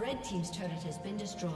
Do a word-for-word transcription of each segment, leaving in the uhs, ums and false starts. Red team's turret has been destroyed.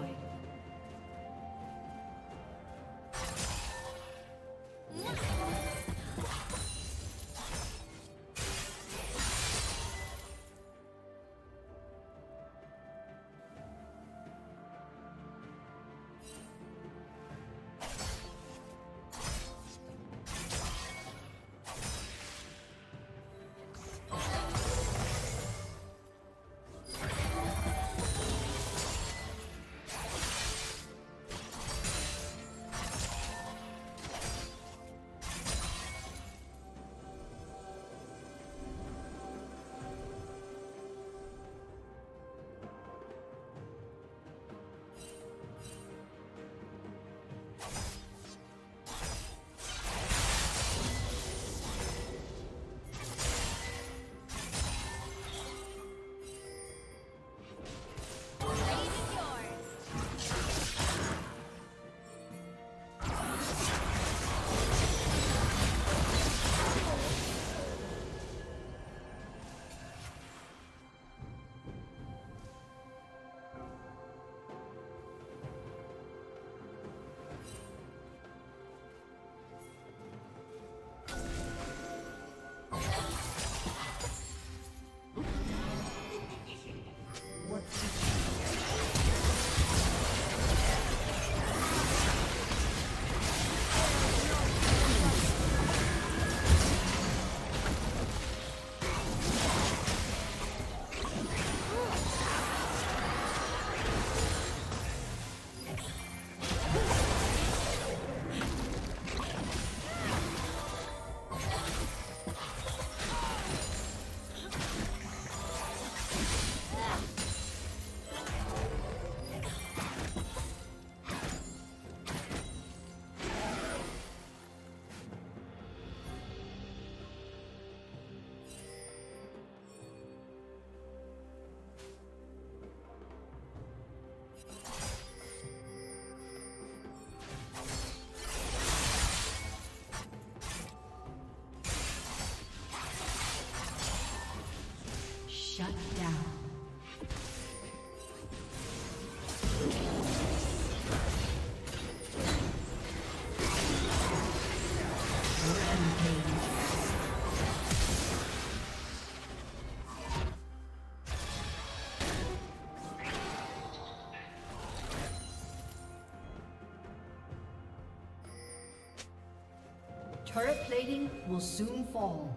Shut down. Turret plating will soon fall.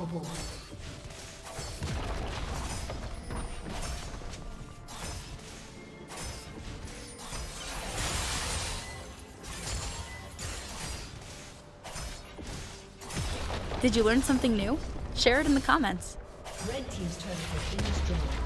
Unstoppable. Did you learn something new? Share it in the comments. Red team's turret has been destroyed.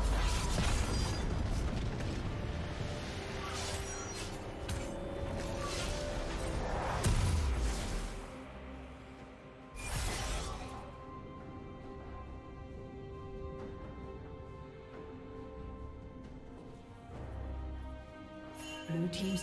Blue team's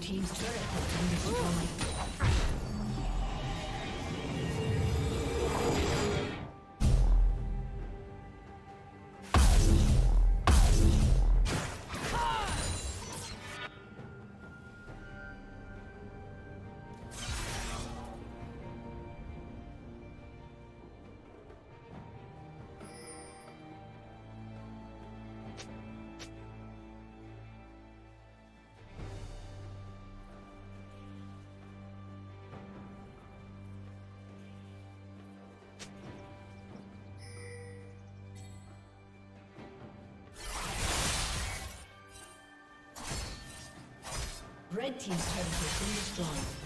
team's turret has been destroyed. Red team's turret has been destroyed.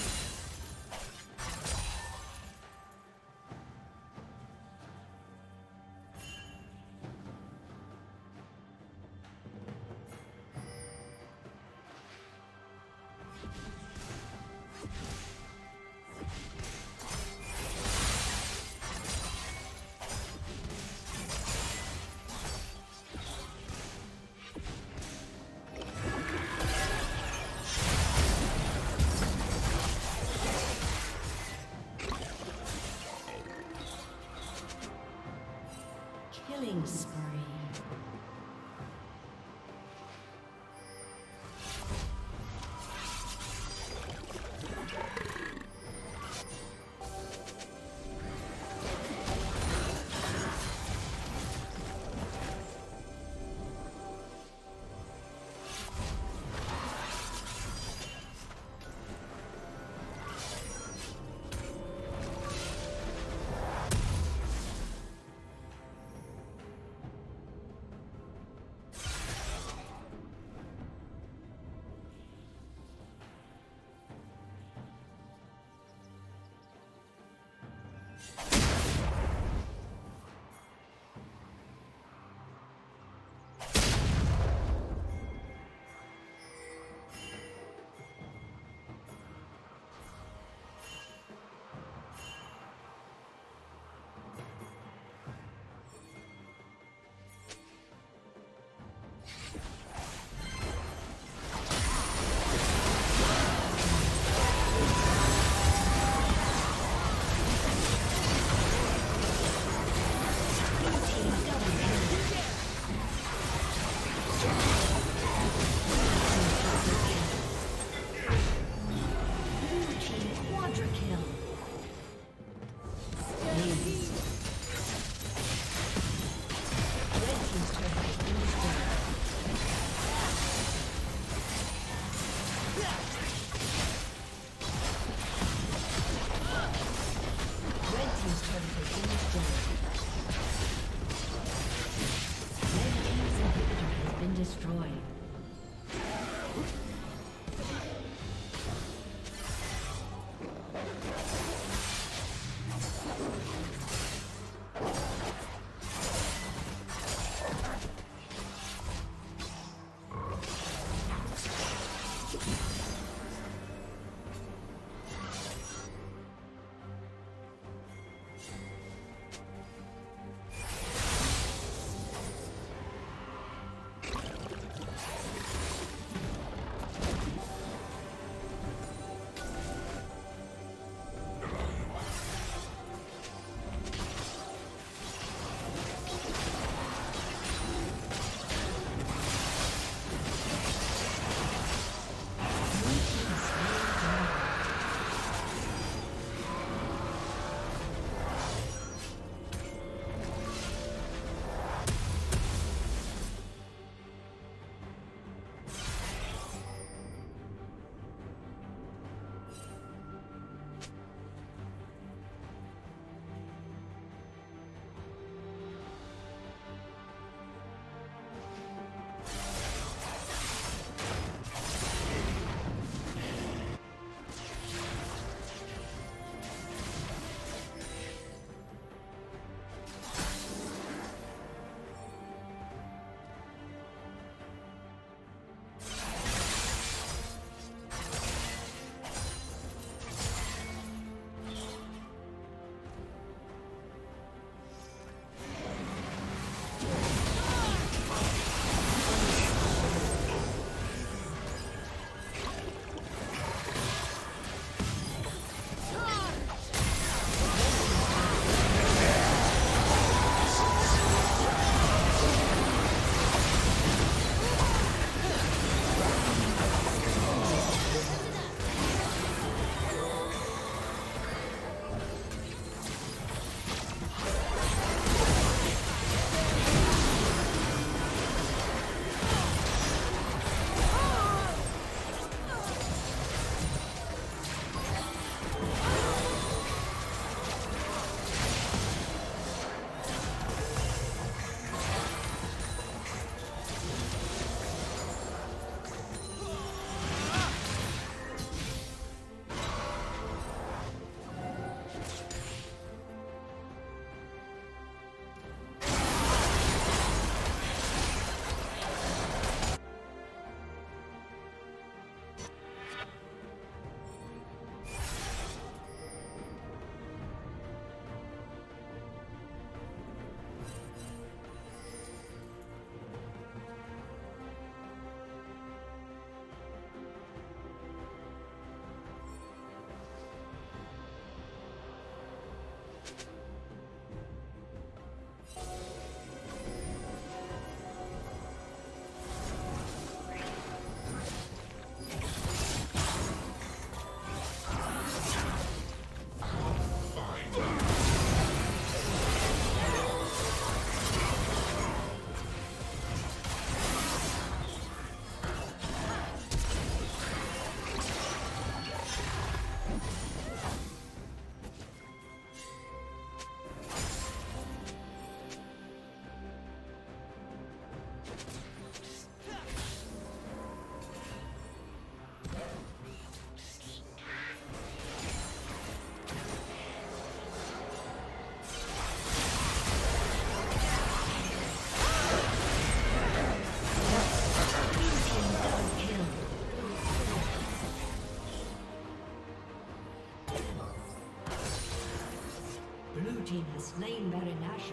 team has slain Baron Nashor.